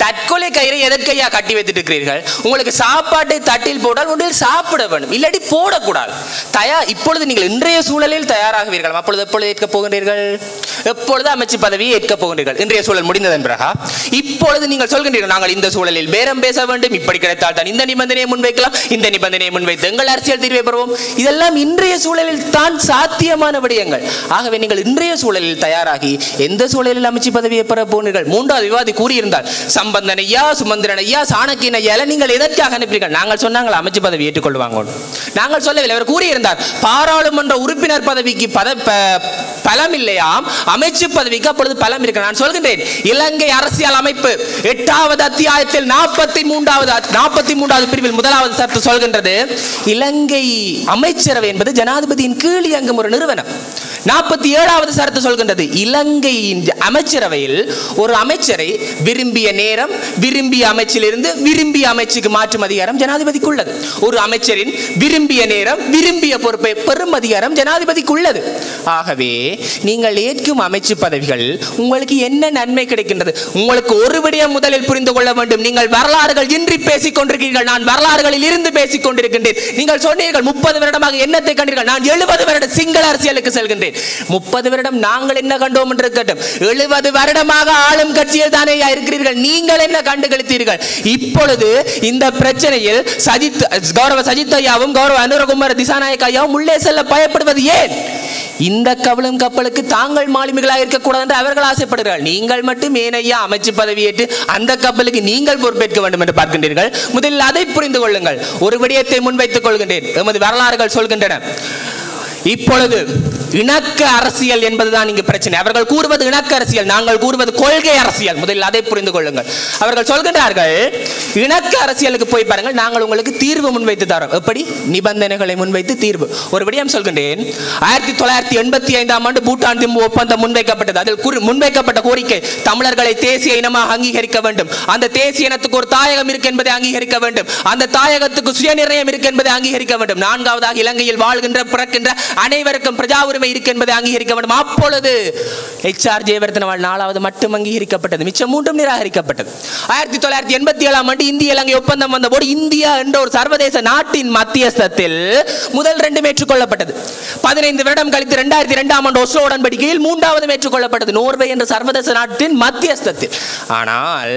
தற்கொலை கயிறை எதற்கையா கட்டி வைத்துட்டு இருக்கிறீர்கள்? உங்களுக்கு சாப்பாட்டை தட்டில் போட்டால் உடனே சாப்பிட வேண்டும், இல்லாட்டி போடக்கூடாது. இப்பொழுது நீங்கள் இன்றைய சூழலில் தயாராகுவீர்கள். அப்பொழுது எப்பொழுது ஏற்க போகின்றீர்கள்? எப்பொழுது அமைச்சு பதவியை ஏற்க போகின்றீர்கள்? இன்றைய சூழல் முடிந்ததன் பிறகா இப்பொழுது நீங்கள் சொல்கின்றீர்கள், நாங்கள் இந்த சூழலில் பேரம் பேச வேண்டும், இப்படி கிடைத்தால் தான் இந்த நிபந்தனையை முன்வைக்கலாம், இந்த நிபந்தனையை முன்வைத்து எங்கள் அரசியல் தீர்வை பெறுவோம். இதெல்லாம் இன்றைய சூழலில் தான் சாத்தியமான விடயங்கள். ஆகவே நீங்கள் இன்றைய சூழலில் தயாராகி எந்த சூழலில் அமைச்சு பதவியை பெற போகிறீர்கள்? மூன்றாவது விவாதி கூறியிருந்தார், சம்பந்தன் ஐயா, சுமந்திரன் ஐயா, சாணக்கியன் ஐயா, நீங்கள் எதற்காக அனுப்பினீர்கள்? நாங்கள் சொன்னாங்கள் அமைச்சு பதவி ஏற்றுக்கொள்வாங்க, நாங்கள் சொல்லவில்லை. அவர் கூறியிருந்தார், பாராளுமன்ற உறுப்பினர் பதவிக்கு பலம் இல்லையாம், அமைச்சு பதவிக்கு அப்பொழுது பலம் இருக்கு. நான் சொல்கின்றேன், இலங்கை அரசியல் அமைப்பு 8வது அத்தியாயத்தில் 43வது பிரிவில் 1வது சத்து சொல்கின்றது, இலங்கை அமைச்சரவை என்பது ஜனாதிபதியின் கீழ் இயங்கும் ஒரு நிறுவனம். 47வது சரத்து சொல்கின்றது, இலங்கையின் அமைச்சரவையில் ஒரு அமைச்சரை விரும்பிய நேரம் விரும்பிய அமைச்சிலிருந்து விரும்பிய அமைச்சுக்கு மாற்றும் அதிகாரம் ஜனாதிபதிக்கு உள்ளது. ஒரு அமைச்சரின் விரும்பிய நேரம் விரும்பிய பொறுப்பை பெறும் அதிகாரம் ஜனாதிபதிக்கு உள்ளது. ஆகவே நீங்கள் ஏற்கும் அமைச்சு பதவிகள் உங்களுக்கு என்ன நன்மை கிடைக்கின்றது? உங்களுக்கு ஒரு விடயம் முதலில் புரிந்து கொள்ள வேண்டும். நீங்கள் வரலாறுகள் இன்றி பேசிக் கொண்டிருக்கிறீர்கள், நான் வரலாறுகளில் இருந்து பேசிக் கொண்டிருக்கின்றேன். நீங்கள் சொன்னீர்கள் 30 வருடமாக என்னத்தை கண்டீர்கள்? நான் 70 வருட சிங்கள அரசியலுக்கு செல்கின்றேன். 30 வருடம் நாங்கள் என்ன கண்டோம் என்று கேட்டோம். 70 வருடமாக ஆளும் கட்சியில் தானே இருக்கிறீர்கள், நீங்கள் என்ன கண்டு கழித்தீர்கள்? இப்பொழுது இந்த பிரச்சனையில் கௌரவ சஜித் ஐயாவும் கௌரவ அனுரகுமார் திசாநாயக் ஐயாவும் உள்ளே செல்ல பயப்படுவது ஏன்? இந்த கவலும் கப்பலுக்கு தாங்கள் மாலுமிகளாக இருக்கக்கூடாது என்று அவர்கள் ஆசைப்படுகிறார்கள். நீங்கள் மட்டும் ஏனையா அமைச்சு பதவியேற்று அந்த கப்பலுக்கு நீங்கள் பொறுப்பேற்க வேண்டும் என்று பார்க்கின்றீர்கள். முதலில் அதை புரிந்து கொள்ளுங்கள். ஒரு விடயத்தை முன்வைத்துக் கொள்கின்றேன். எமது வரலாறுகள் சொல்கின்றன, இப்பொழுது இணக்க அரசியல் என்பதுதான் இங்கு பிரச்சனை. அவர்கள் கூறுவது இணக்க அரசியல், நாங்கள் கூறுவது கொள்கை அரசியல். முதலில் அதை புரிந்து கொள்ளுங்கள். அவர்கள் சொல்கின்றார்கள், இணக்க அரசியலுக்கு போய் பாருங்கள், நாங்கள் உங்களுக்கு தீர்வு முன்வைத்து தரோம். எப்படி? நிபந்தனைகளை முன்வைத்து தீர்வு. ஒரு விடயம் சொல்கின்றேன், 1985ஆம் ஆண்டு பூட்டான் திம்பு ஒப்பந்தம் முன்வைக்கப்பட்டது. அதில் முன்வைக்கப்பட்ட கோரிக்கை, தமிழர்களை தேசிய இனமாக அங்கீகரிக்க வேண்டும், அந்த தேசிய இனத்துக்கு ஒரு தாயகம் இருக்கு என்பதை அங்கீகரிக்க வேண்டும், அந்த தாயகத்துக்கு சுயநிர்ணயம் இருக்கு என்பதை அங்கீகரிக்க வேண்டும், 4வதாக இலங்கையில் வாழ்கின்ற பிறக்கின்ற அனைவருக்கும் பிரஜா உரிமை இருக்கு என்பதை அங்கீகரிக்க வேண்டும். அப்பொழுது எச்ஆர் ஜெயவர்தன வாழ் 4வது மட்டும் அங்கீகரிக்கப்பட்டது, மிச்சம் 3ம் நிராகரிக்கப்பட்டது. 1987ஆம் ஆண்டு இந்திய இலங்கை ஒப்பந்தம் வந்தபோது இந்தியா என்ற ஒரு சர்வதேச நாட்டின் மத்தியஸ்தத்தில் முதல் 2 ஏற்றுக்கொள்ளப்பட்டது. 15 வருடம் கழித்து 2002ஆம் ஆண்டு ஒஸ்லோ உடன்படிக்கையில் 3வது ஏற்றுக்கொள்ளப்பட்டது, நோர்வே என்ற சர்வதேச நாட்டின் மத்தியஸ்தத்தில். ஆனால்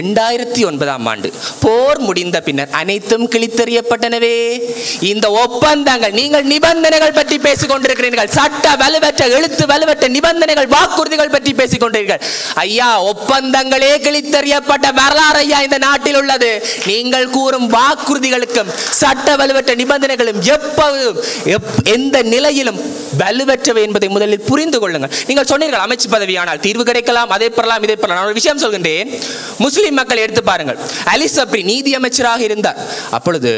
2009ஆம் ஆண்டு போர் முடிந்த பின்னர் அனைத்தும் கிழித்தெறியப்பட்டனவே. இந்த ஒப்பந்தங்கள், நீங்கள் நிபந்தனைகள் பற்றி பேசிக் கொண்டிருக்கிறீர்கள், சட்ட வலுவற்ற எழுத்து வலுவற்ற நிபந்தனைகள் வாக்குறுதிகள் பற்றி பேசிக் கொண்டிருக்கிறீர்கள். ஐயா, ஒப்பந்தங்களே கிழித்தறியப்பட்ட வரலாறு ஐயா இந்த நாட்டில் உள்ளது. நீங்கள் கூறும் வாக்குறுதிகளுக்கும் சட்ட வலுவற்ற நிபந்தனைகளும் எப்போதும் எந்த நிலையிலும் வலுவற்றவை என்பதை முதலில் புரிந்து கொள்ளுங்கள். நீங்கள் சொன்னீர்கள், அமைச்சு பதவியானால் தீர்வு கிடைக்கலாம், அதை பெறலாம், இதை பெறலாம். நான் ஒரு விஷயம் சொல்கின்றேன், முஸ்லிம் மக்கள் எடுத்து பாருங்கள், அலி சப்ரி நீதி அமைச்சராக இருந்தார். அப்பொழுது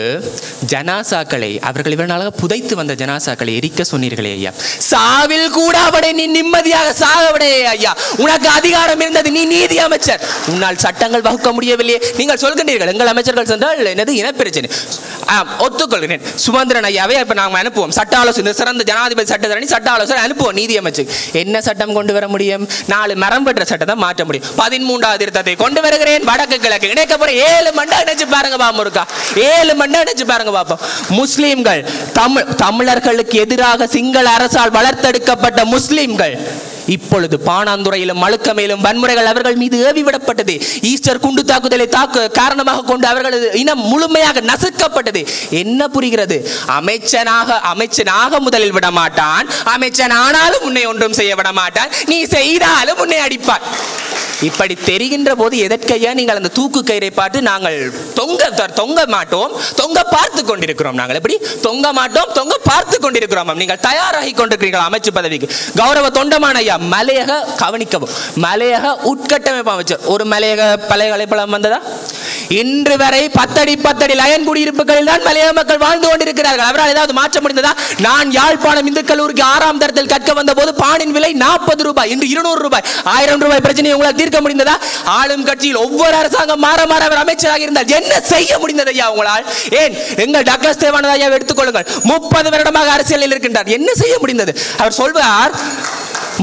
ஜனாசாக்களை, அவர்கள் இவர்களாக புதைத்து வந்த ஜனாசாக்களை எரிக்க சொன்னீர்களே ஐயா, சாவில் கூட அவனை நீ நிம்மதியாக சாகவிடே ஐயா, உனக்கு அதிகாரம் இருந்தது, நீ நீதி அமைச்சர், உன்னால் சட்டங்கள் வகுக்க முடியவில்லையே. நீங்கள் சொல்கின்றீர்கள், எங்கள் அமைச்சர்கள் சென்றால் எனது இனப்பிரச்சனை. ஒத்துக்கொள்கிறேன், சுமந்திரன் ஐயாவை இப்போ நாங்கள் அனுப்புவோம், சட்ட ஆலோசனை, சிறந்த ஜனாதிபதி சட்டத்தரணி சட்ட ஆலோசனை அனுப்புவோம் நீதி அமைச்சர். என்ன சட்டம் கொண்டு வர முடியும்? 4 மரம் பெற்ற சட்டத்தை மாற்ற முடியும். 13வது திருத்தத்தை கொண்டு வருகிறேன், வடக்கு கிழக்கு இணைக்கப்புற 7 மண்டா இணைச்சு பாருங்க பாப்போம், இருக்கா 7 மண்டா இணைச்சு பாருங்க பாப்போம். முஸ்லிம்கள் தமிழர்களுக்கு எதிராக சிங்கள அரசால் வளர்த்தெடுக்கப்பட்ட முஸ்லிம்கள் இப்பொழுது பானாந்துறையிலும் மழுக்கமையிலும் வன்முறைகள் அவர்கள் மீது ஏவிவிடப்பட்டது. ஈஸ்டர் குண்டு தாக்குதலை காரணமாக கொண்டு அவர்களது இனம் முழுமையாக நசுக்கப்பட்டது. என்ன புரிகிறது? அமைச்சனாக முதலில் விடமாட்டான், அமைச்சனானாலும் உன்னை ஒன்றும் செய்ய விடமாட்டான், நீ செய்தாலும் உன்னை அடிப்பான். இப்படி தெரிகின்ற போது எதற்கையா நீங்கள் அந்த தூக்கு கயிறை பார்த்து நாங்கள் தொங்க மாட்டோம், தொங்க பார்த்து கொண்டிருக்கிறோம், நாங்கள் எப்படி தொங்க மாட்டோம், தொங்க பார்த்து கொண்டிருக்கிறோம். நீங்கள் தயாராகி கொண்டிருக்கிறீர்கள் அமைச்சு பதவிக்கு. கௌரவ தொண்டமான ஐயா, மலையக கவனிக்கவும், மலையக உட்கட்டமைப்பு அமைச்சர், ஒரு மலையக பல்கலைக்கழகம் வந்ததா? இன்று வரை 10 அடி 10 அடி லயன் குடியிருப்புகளில் தான் மலையக மக்கள் வாழ்ந்து கொண்டிருக்கிறார்கள். அவரால் ஏதாவது மாற்ற முடிந்ததா? நான் யாழ்ப்பாணம் இந்து கல்லூரிக்கு 6ஆம் தரத்தில் கற்க வந்த போது பானின் விலை 40 ரூபாய், இன்று 200 ரூபாய். 1000 ரூபாய் பிரச்சனையை உங்களால் தீர்க்க முடிந்ததா? ஆளும் கட்சியில் ஒவ்வொரு அரசாங்கம் மாற மாற அவர் அமைச்சராக இருந்தால் என்ன செய்ய முடிந்தது ஐயா உங்களால்? ஏன் எங்கள் டக்ளஸ் தேவானந்தா ஐயாவை எடுத்துக்கொள்ளுங்கள், 30 வருடமாக அரசியலில் இருக்கின்றார், என்ன செய்ய முடிந்தது? அவர் சொல்வார்,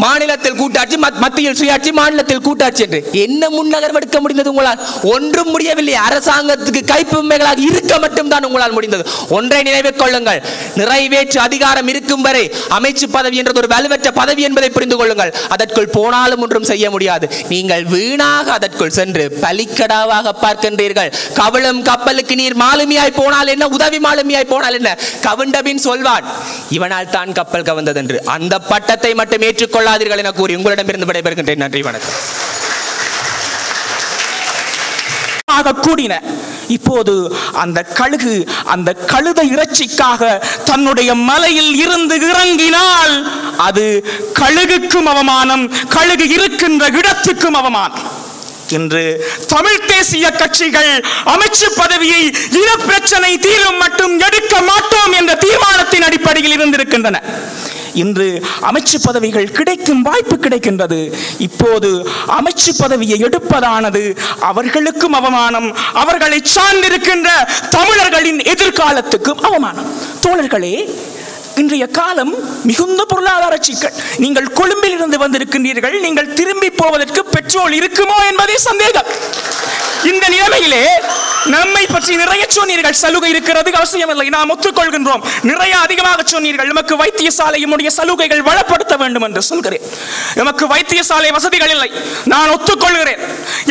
மாநிலத்தில் கூட்டாட்சி, மத்தியில் சுயாட்சி, மாநிலத்தில் கூட்டாட்சி என்று என்ன முன்னகர்வெடுக்க முடிந்தது உங்களால்? ஒன்றும் முடியவில்லை. அரசாங்கத்துக்கு கைப்பொம்மைகளாக இருக்க மட்டும்தான் உங்களால் முடிந்தது. ஒன்றை நினைவில் கொள்ளுங்கள், நிறைவேற்று அதிகாரம் இருக்கும் வரை அமைச்சு பதவி என்றது ஒரு வலுவற்ற பதவி என்பதை புரிந்து கொள்ளுங்கள். அதற்குள் போனாலும் ஒன்றும் செய்ய முடியாது. நீங்கள் வீணாக அதற்குள் சென்று பலிக்கடாவாக பார்க்கின்றீர்கள். கவலும் கப்பலுக்கு நீர் மாலுமியாய் போனால் என்ன, உதவி மாலுமியாய் போனால் என்ன? கவிண்டபின் சொல்வான், இவனால் தான் கப்பல் கவிழ்ந்தது என்று. அந்த பட்டத்தை மட்டும் ஏற்றுக்கொள்ளாதீர்கள் என கூறி உங்களிடமிருந்து விடைபெறுகின்றேன். நன்றி, வணக்கம். கூடின இப்போது அந்த கழுகு அந்த கழுத இறைச்சிக்காக தன்னுடைய மலையில் இருந்து இறங்கினால் அது கழுகுக்கும் அவமானம், கழுகு இருக்கின்ற இடத்துக்கும் அவமானம். இன்று தமிழ் தேசிய கட்சிகள் அமைச்சு பதவியை இன பிரச்சனை தீரும் மட்டும் எடுக்க மாட்டோம் என்ற தீர்மானத்தின் அடிப்படையில் இருந்திருக்கின்றன. இன்று அமைச்சு பதவிகள் கிடைக்கும் வாய்ப்பு கிடைக்கின்றது. இப்போது அமைச்சு பதவியை எடுப்பதானது அவர்களுக்கும் அவமானம், அவர்களை சார்ந்திருக்கின்ற தமிழர்களின் எதிர்காலத்துக்கும் அவமானம். தோழர்களே, இன்றைய காலம் மிகுந்த பொருளாதார சிக்கல். நீங்கள் கொழும்பில் இருந்து வந்திருக்கின்றீர்கள். நீங்கள் திரும்பி போவதற்கு பெட்ரோல் இருக்குமோ என்பதே சந்தேகம். இந்த நிலைமையிலே நம்மை பற்றி நிறைய சொன்னீர்கள். சலுகை இருக்கிறது, அவசியம் இல்லை, நாம் ஒத்துக்கொள்கின்றோம். நிறைய அதிகமாக சொன்னீர்கள். நமக்கு வைத்தியசாலையினுடைய சலுகைகள் வளப்படுத்த வேண்டும் என்று சொல்கிறேன். நமக்கு வைத்தியசாலை வசதிகள் இல்லை, நான் ஒத்துக்கொள்கிறேன்.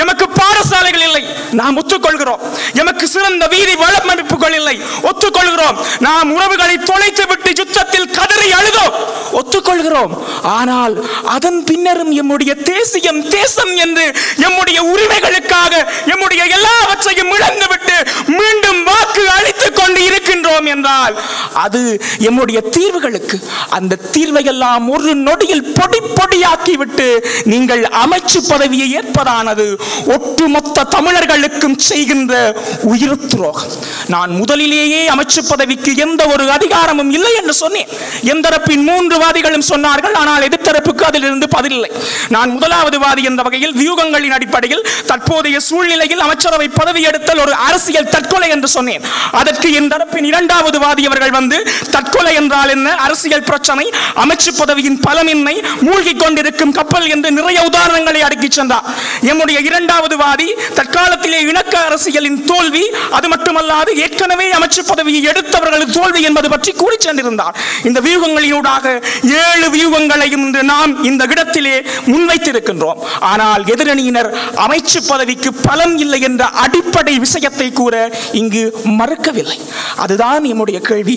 எமக்கு பாடசாலைகள் இல்லை, நாம் ஒத்துக்கொள்கிறோம். எமக்கு சிறந்த வீதி வளமமைப்புகள் இல்லை, ஒத்துக்கொள்கிறோம். நாம் உறவுகளை தொலைத்து விட்டு யுத்தத்தில் கதறி அழுதோம், ஒத்துக்கொள்கிறோம். ஆனால் அதன் பின்னரும் எம்முடைய தேசியம், தேசம் என்று எம்முடைய உரிமைகளுக்காக எம்முடைய எல்லாவற்றையும் இழந்துவிட்டு மீண்டும் வாக்கு அளித்துக் கொண்டு இருக்கின்றோம் என்றால் அது எம்முடைய தீர்வுகளுக்கு, அந்த தீர்வை எல்லாம் ஒரு நொடியில் பொடி பொடியாக்கிவிட்டு நீங்கள் அமைச்சு பதவியை ஏற்பதானது ஒட்டுமொத்த தமிழர்களுக்கும் செய்கின்ற உயிர் துரோகம். நான் முதலிலேயே அமைச்சு பதவிக்கு எந்த ஒரு அதிகாரமும் இல்லை என்று சொன்னேன். எந்தரப்பின் மூன்று வாதிகளும் சொன்னார்கள், ஆனால் எதிர்த்தரப்புக்கு அதிலிருந்து பதில் இல்லை. நான் முதலாவது வாதி என்ற வகையில் வியூகங்களின் அடிப்படையில் தற்போதைய சூழ்நிலையில் அமைச்சரவை பதவியெடுத்தல் ஒரு அரசியல் தற்கொலை என்று சொன்னேன். அதற்கு என் தரப்பின் இரண்டாவது வாதியவர்கள் வந்து தற்கொலை என்றால் என்ன, அரசியல் பிரச்சனை, அமைச்சு பதவியின் பலமின்மை, மூழ்கி கொண்டிருக்கும் கப்பல் என்று நிறைய உதாரணங்களை அடுக்கி சென்றார். எம்முடைய இரண்டாவது வாதி தற்காலத்திலே இணக்க அரசியலின் தோல்வி, அது மட்டுமல்லாது ஏற்கனவே அமைச்சு பதவியை எடுத்தவர்களின் தோல்வி என்பது பற்றி கூறி சென்றிருந்தார். இந்த வியூகங்களினூடாக 7 வியூகங்களையும் இன்று நாம் இந்த இடத்திலே முன்வைத்திருக்கின்றோம். ஆனால் எதிரணியினர் அமைச்சு பதவிக்கு பலம் இல்லை என்ற அடிப்படை விஷயத்தை கூற இங்கு மறுக்கவில்லை. அதுதான் என்னுடைய கேள்வி.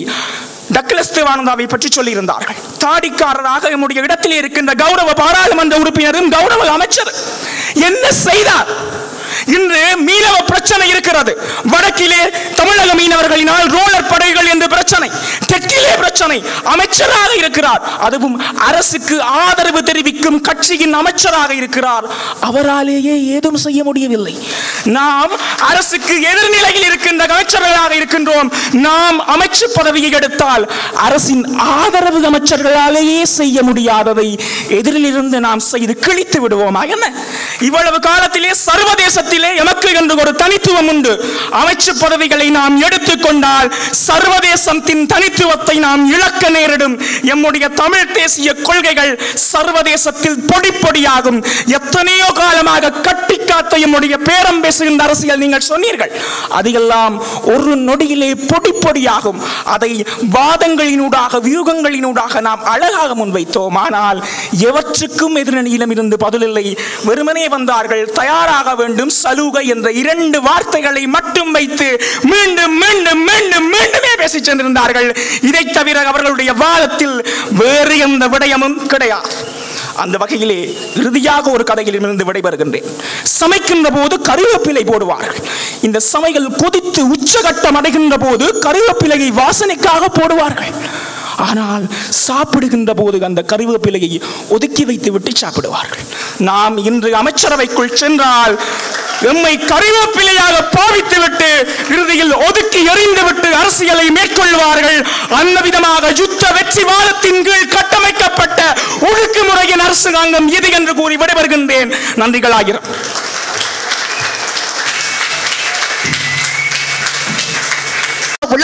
டக்ளஸ் தேவானந்தாவை பற்றி சொல்லியிருந்தார்கள். தாடிக்காரராக நம்முடைய இடத்திலே இருக்கின்ற கௌரவ பாராளுமன்ற உறுப்பினரும் கௌரவ அமைச்சர் என்ன செய்தார்? இன்று மீனவ பிரச்சனை இருக்கிறது. வடக்கிலே தமிழக மீனவர்களினால் ரோலர் படைகள் என்று பிரச்சனை, தெற்கிலே பிரச்சனை. அமைச்சராக இருக்கிறார், அதுவும் அரசுக்கு ஆதரவு தெரிவிக்கும் கட்சியின் அமைச்சராக இருக்கிறார். அவராலேயே ஏதும் செய்ய முடியவில்லை. நாம் அரசுக்கு எதிர்நிலையில் இருக்கின்ற அமைச்சர்களாக இருக்கின்றோம். நாம் அமைச்சு பதவியை எடுத்தால் அரசின் ஆதரவு அமைச்சர்களாலேயே செய்ய முடியாததை எதிரிலிருந்து நாம் செய்து கிழித்து விடுவோமா என்ன? இவ்வளவு காலத்திலே சர்வதேசத்தில் எமக்கு என்று ஒரு தனித்துவம் உண்டு. அமைச்சு பதவிகளை நாம் எடுத்துக் கொண்டால் சர்வதேசத்தின் தனித்துவத்தை நாம் இழக்க நேரிடும். எம்முடைய தமிழ் தேசிய கொள்கைகள் சர்வதேசத்தில் பொடி பொடியாகும். எத்தனையோ காலமாக கட்டி காத்த எம்முடைய பேரம் பேசுகின்ற அரசியல் நீங்கள் சொன்னீர்கள், அதெல்லாம் ஒரு நொடியிலே பொடி பொடியாகும். அதை வாதங்களினூடாக, வியூகங்களினூடாக நாம் அழகாக முன்வைத்தோம். ஆனால் எவற்றுக்கும் எதிரணியிடம் இருந்து பதிலில்லை. வெறுமனே வந்தார்கள், தயாராக வேண்டும், சலுகை என்ற 2 வார்த்தைகளை மட்டும் வைத்து மீண்டும் மீண்டும் மீண்டும் மீண்டுமே பேசி சென்றிருந்தார்கள். இதை தவிர அவர்களுடைய வாதத்தில் வேறு எந்த விடயமும் கிடையாது. அந்த வகையிலே இறுதியாக ஒரு கதையிலிருந்து விடைபெறுகின்றேன். சமைக்கின்ற போது கருவேப்பிலை போடுவார்கள். இந்த சமையல் கொதித்து உச்சகட்டம் அடைகின்ற போது கருவேப்பிலையை வாசனைக்காக போடுவார்கள். ஆனால் சாப்பிடுகின்ற போது அந்த கருவேப்பிலையை ஒதுக்கி வைத்து விட்டு சாப்பிடுவார்கள். நாம் இன்று அமைச்சரவைக்குள் சென்றால் எம்மை கருவேப்பிலையாக பாவித்துவிட்டு இறுதியில் ஒதுக்கி எறிந்துவிட்டு அரசியலை மேற்கொள்வார்கள். அந்த விதமாக யுத்த வெற்றி வாதத்தின் கீழ் கட்டமைக்கப்பட்ட ஒழுக்குமுறையின் அரசாங்கம் இது என்று கூறி விடைபெறுகின்றேன். நன்றிகளாகிறோம்.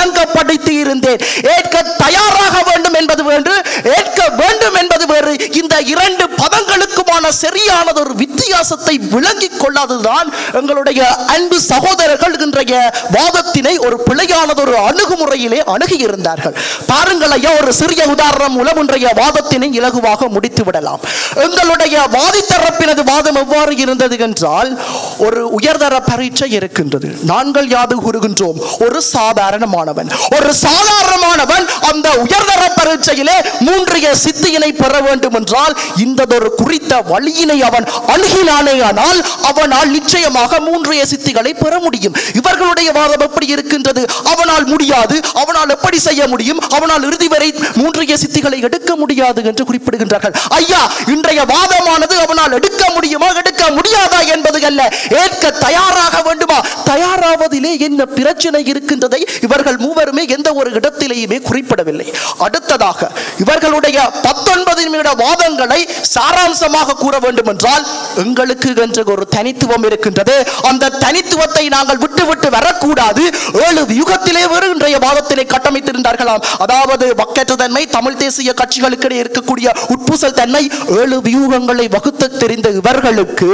ஆயத்தப்படுத்தி இருந்தேன். ஏற்க தயாராக வேண்டும் என்பது வேறு, ஏற்க வேண்டும் என்பது வேறு. இந்த இரண்டு பதங்களுக்குமான சரியானது ஒரு வித்தியாசத்தை விளங்கிக் கொள்ளாதுதான் எங்களுடைய அன்பு சகோதரர்கள் இன்றைய வாதத்தினை ஒரு பிழையானது ஒரு அணுகுமுறையிலே அணுகி இருந்தார்கள். பாருங்கள் ஐயா, ஒரு சிறிய உதாரணம் மூலம் இன்றைய வாதத்தினை இலகுவாக முடித்து விடலாம். எங்களுடைய வாதி தரப்பினது வாதம் எவ்வாறு இருந்தது என்றால், ஒரு உயர்தர பரீட்சை இருக்கின்றது, நாங்கள் யாது கூறுகின்றோம் ஒரு சாதாரணமானவன், ஒரு சாதாரணமானவன் அந்த உயர்தர பரீட்சையிலே மூன்றிய சித்தியினை பெற வேண்டும் என்றால் இந்ததொரு குறித்த வழியினை அவன் அணுகினானேயானால் அவனால் நிச்சயமாக மூன்றிய சித்திகளை பெற முடியும். இவர்களுடைய வாதம் எப்படி இருக்கின்றது? அவனால் முடியாது, அவனால் எப்படி செய்ய முடியும், அவனால் இறுதி வரை மூன்றிய சித்திகளை எடுக்க முடியாது என்று குறிப்பிடுகின்றார்கள். ஐயா, இன்றைய வாதமானது அவனால் எடுக்க முடியுமா எடுக்க முடியாதா என்பது அல்ல, ஏற்க தயாராக வேண்டுமா, தயாராவதிலே என்ன பிரச்சனை இருக்கின்றதை இவர்கள் மூவருமே எந்த ஒரு இடத்திலேயுமே குறிப்பிடவில்லை. அடுத்ததாக இவர்களுடைய 19 நிமிட வாதங்களை சாராம்சமாக கூற வேண்டும் என்றால், எங்களுக்கு என்ற ஒரு தனித்துவம் இருக்கின்றது, அந்த தனித்துவத்தை நாங்கள் விட்டுவிட்டு வரக்கூடாது. 7 வியூகத்திலே வேறு இன்றைய வாதத்தினை கட்டமைத்திருந்தார்களாம். அதாவது வக்கற்ற தன்மை, தமிழ் தேசிய கட்சிகளுக்கிடையே இருக்கக்கூடிய உட்பூசல் தன்மை, 7 வியூகங்களை வகுத்து தெரிந்த இவர்களுக்கு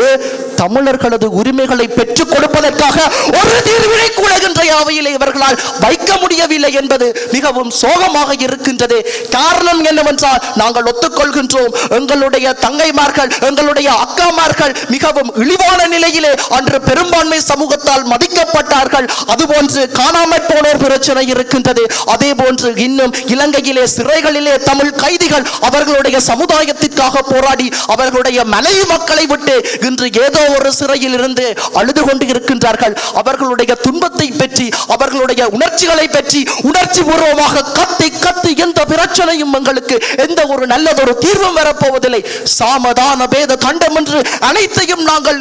தமிழர்களது உரிமைகளை பெற்றுக் கொடுப்பதற்காக ஒரு தீர்வினை கூட இன்றைய அவையிலே இவர்களால் வைக்க முடியவில்லை என்பது மிகவும் சோகமாக இருக்கின்றது. காரணம் என்னவென்றால், நாங்கள் ஒத்துக்கொள்கின்றோம் எங்களுடைய தங்கைமார்கள் எங்களுடைய அக்காமார்கள் மிகவும் இழிவான நிலையிலே அன்று பெரும்பான்மை சமூகத்தால் மதிக்கப்பட்டார்கள். அதுபோன்று காணாமல் போனோர் பிரச்சனை இருக்கின்றது, அதே போன்று இன்னும் இலங்கையிலே சிறைகளிலே தமிழ் கைதிகள் அவர்களுடைய சமுதாயத்திற்காக போராடி அவர்களுடைய மனைவி மக்களை விட்டு இன்று ஏதோ ஒரு சிறையில் இருந்து அழுது கொண்டு இருக்கின்றார்கள். அவர்களுடைய துன்பத்தை பற்றி அவர்களுடைய உணர்ச்சிகளை பற்றி உணர்ச்சி பூர்வமாக கத்தி கத்தி எந்த பிரச்சனையும் எங்களுக்கு எந்த ஒரு நல்லதொரு தீர்வும் வரப்போவதில்லை, சாமதான பேத தண்டம் என்று அனைத்தையும் நாங்கள்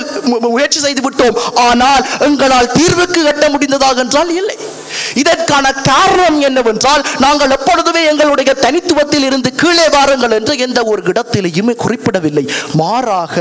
முயற்சி செய்து விட்டோம், ஆனால் எங்களால் தீர்வுக்கு எட்ட முடிந்ததாக என்றால் இல்லை. இதற்கான காரணம் என்னவென்றால், நாங்கள் எப்பொழுதுமே எங்களுடைய தனித்துவத்தில் இருந்து கீழே வாருங்கள் என்று எந்த ஒரு இடத்திலேயுமே குறிப்பிடவில்லை. மாறாக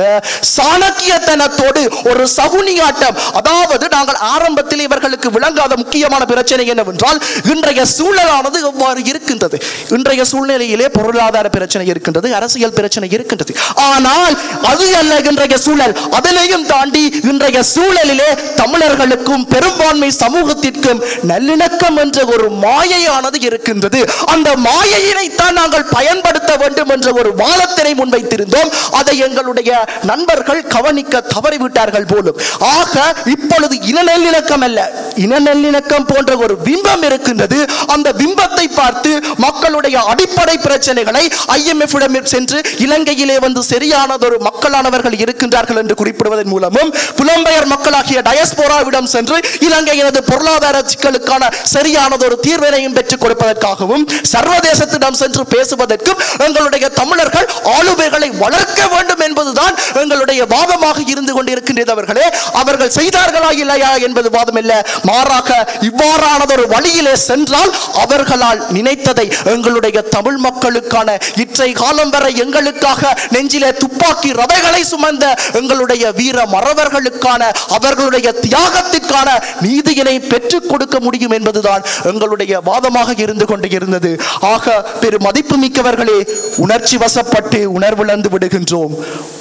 சாணக்கியத்தனத்தோடு ஒரு சகுனியாட்டம், அதாவது நாங்கள் ஆரம்பத்தில் இவர்களுக்கு விளங்காத முக்கியமான பிரச்சனை என்னவென்றால், இன்றைய சூழலானது எவ்வாறு இருக்கின்றது, இன்றைய சூழ்நிலையிலே பொருளாதார பிரச்சனை இருக்கின்றது, அரசியல் பிரச்சனை இருக்கின்றது, ஆனால் அது அல்ல இன்றைய சூழல். அதனையும் தாண்டி இன்றைய சூழலிலே தமிழர்களுக்கும் பெரும்பான்மை சமூகத்திற்கும் நல்லிணக்கம் என்ற ஒரு மாயையானது இருக்கின்றது. அந்த மாயையினைத்தான் நாங்கள் பயன்படுத்த வேண்டும் என்ற ஒரு வாதத்தினை முன்வைத்திருந்தோம். அதை எங்களுடைய நண்பர்கள் கவனிக்க தவறிவிட்டார்கள் போலும். ஆக இப்பொழுது இனநல்லிணக்கம் அல்ல, இனநல்லிணக்கம் போன்ற ஒரு பிம்பம் இருக்கின்றது. அந்த பிம்பத்தை பார்த்து மக்களுடைய அடிப்படை பிரச்சனைகளை IMF-இடம் சென்று இலங்கையிலே வந்து சரியானதொரு மக்களானவர்கள் இருக்கின்றார்கள் என்று குறிப்பிடுவதன் மூலமும், புலம்பெயர் மக்களாகிய டயஸ்போராவிடம் சென்று இலங்கையினது பொருளாதார சிக்கலுக்கான சரியானது ஒரு தீர்வினையும் பெற்றுக் கொடுப்பதற்காகவும், சர்வதேசத்திடம் சென்று பேசுவதற்கும் எங்களுடைய தமிழர்கள் ஆளுமைகளை வளர்க்க வேண்டும் என்பதுதான் எங்களுடைய வாதமாக இருந்து கொண்டிருக்கின்றது. அவர்களே, அவர்கள் செய்தார்களா இல்லையா என்பது வாதம் இல்லை, மாறாக இவ்வாறானதொரு வழியிலே சென்றால் அவர்களால் நினைத்ததை எங்களுடைய தமிழ் மக்களுக்கான இற்றை காலம் வரை எங்களுக்காக நெஞ்சிலே துப்பாக்கி ரவைகளை சுமந்த எங்களுடைய வீர மறவர்களுக்கான அவர்களுடைய தியாகத்திற்கான நீதியினை பெற்றுக் கொடுக்க முடியும் என்பதுதான் எங்களுடைய வாதமாக இருந்து கொண்டு இருந்தது. ஆக பெரும் மதிப்பு மிக்கவர்களே, உணர்ச்சி வசப்பட்டு உணர்விழந்து விடுகின்றோம்,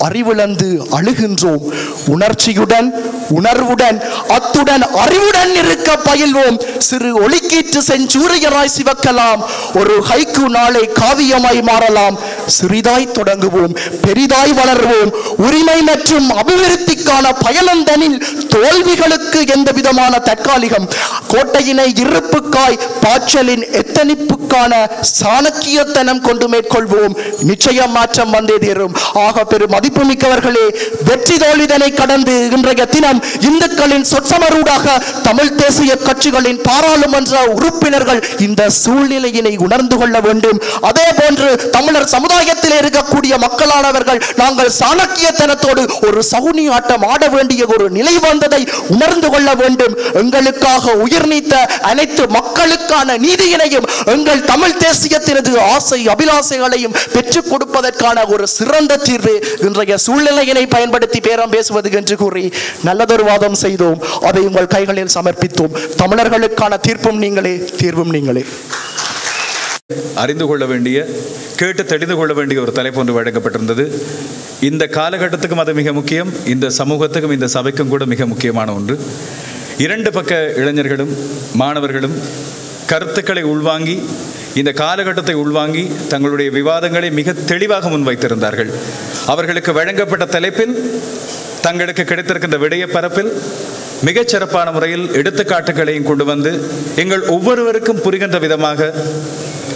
அறிவிழந்து அழுகின்றோம். உணர்ச்சியுடன் உணர்வுடன் அத்துடன் அறிவுடன் இருக்க பயில்வோம். சிறு ஒளிக்கீற்று செஞ்சூரியராய் சிவக்கலாம், ஒரு ஹைக்கு நாளை காவியமாய் மாறலாம். சிறிதாய் தொடங்குவோம், பெரிதாய் வளர்வோம். உரிமை மற்றும் அபிவிருத்திக்கான பயணந்தனில் தோல்விகளுக்கு எந்த விதமான தற்காலிகம், கோட்டையினை இருப்புக்காய் பாய்ச்சலின் எத்தனிப்புக்கான சாணக்கியத்தனம் கொண்டு மேற்கொள்வோம். நிச்சயம் மாற்றம் வந்தே தீரும். ஆக பெரும் மதிப்பு மிக்கவர்களே, வெற்றி தோல்விதனை கடந்து இன்றைய தினம் இந்துக்களின் சொற்சமரூடாக தமிழ் தேசிய கட்சிகளின் பாராளுமன்ற உறுப்பினர்கள் இந்த சூழ்நிலையினை உணர்ந்து கொள்ள வேண்டும். அதே போன்று தமிழர் சமுதாய சமுதாயத்தில் இருக்கக்கூடிய மக்களானவர்கள் நாங்கள் சாணக்கியத்தனத்தோடு ஒரு சகுனி ஆட்டம் ஆட வேண்டிய ஒரு நிலை வந்ததை உணர்ந்து கொள்ள வேண்டும். எங்களுக்காக உயிர் நீத்த அனைத்து மக்களுக்கான நீதியினையும் எங்கள் தமிழ் தேசியத்தினது ஆசை அபிலாசைகளையும் பெற்றுக் கொடுப்பதற்கான ஒரு சிறந்த தீர்வு இன்றைய சூழ்நிலையினை பயன்படுத்தி பேரம் பேசுவது என்று கூறி நல்லதொரு வாதம் செய்தோம். அதை உங்கள் கைகளில் சமர்ப்பித்தோம். தமிழர்களுக்கான தீர்ப்பும் நீங்களே, தீர்வும் நீங்களே. அறிந்து கொள்ள வேண்டிய, கேட்டு தெரிந்து கொள்ள வேண்டிய ஒரு தலைப்பு ஒன்று வழங்கப்பட்டிருந்தது. இந்த காலகட்டத்துக்கும் அது மிக முக்கியம், இந்த சமூகத்துக்கும் இந்த சபைக்கும் கூட மிக முக்கியமான ஒன்று. இரண்டு பக்க இளைஞர்களும் மாணவர்களும் கருத்துக்களை உள்வாங்கி, இந்த காலகட்டத்தை உள்வாங்கி தங்களுடைய விவாதங்களை மிக தெளிவாக முன்வைத்திருந்தார்கள். அவர்களுக்கு வழங்கப்பட்ட தலைப்பில், தங்களுக்கு கிடைத்திருக்கின்ற விடய பரப்பில் மிகச் சிறப்பான முறையில் எடுத்துக்காட்டுகளையும் கொண்டு வந்து எங்கள் ஒவ்வொருவருக்கும் புரிகின்ற விதமாக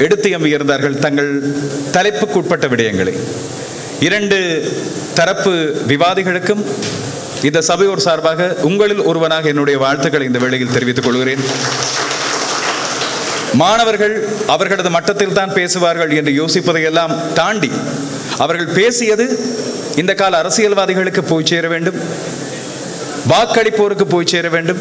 எடுத்து எம்பியிருந்தார்கள். தங்கள் தலைப்புக்குட்பட்ட விடயங்களை இரண்டு தரப்பு விவாதிகளுக்கும் இந்த சபையோர் சார்பாக உங்களில் ஒருவனாக என்னுடைய வாழ்த்துக்களை இந்த வேளையில் தெரிவித்துக் கொள்கிறேன். மாணவர்கள் அவர்களது மட்டத்தில் தான் பேசுவார்கள் என்று யோசிப்பதையெல்லாம் தாண்டி அவர்கள் பேசியது இந்த கால அரசியல்வாதிகளுக்கு போய் சேர வேண்டும், வாக்களிப்போருக்கு போய் சேர வேண்டும்.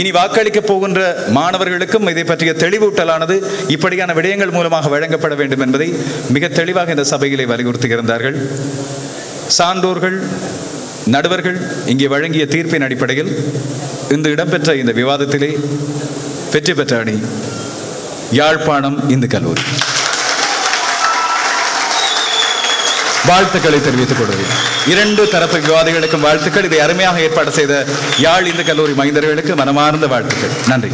இனி வாக்களிக்க போகின்ற மாணவர்களுக்கும் இதை பற்றிய தெளிவூட்டலானது இப்படியான விடயங்கள் மூலமாக வழங்கப்பட வேண்டும் என்பதை மிக தெளிவாக இந்த சபையிலே வலியுறுத்துகிறார்கள். சான்றோர்கள், நடுவர்கள் இங்கே வழங்கிய தீர்ப்பின் அடிப்படையில் இன்று இடம்பெற்ற இந்த விவாதத்திலே வெற்றி பெற்ற அணி யாழ்ப்பாணம் இந்து கல்லூரி. வாழ்த்துக்களை தெரிவித்துக் கொள்கிறேன். இரண்டு தரப்பு விவாதிகளுக்கும் வாழ்த்துக்கள். இதை அருமையாக ஏற்பாடு செய்த யாழ் இந்து கல்லூரி மைந்தர்களுக்கு மனமார்ந்த வாழ்த்துக்கள். நன்றி.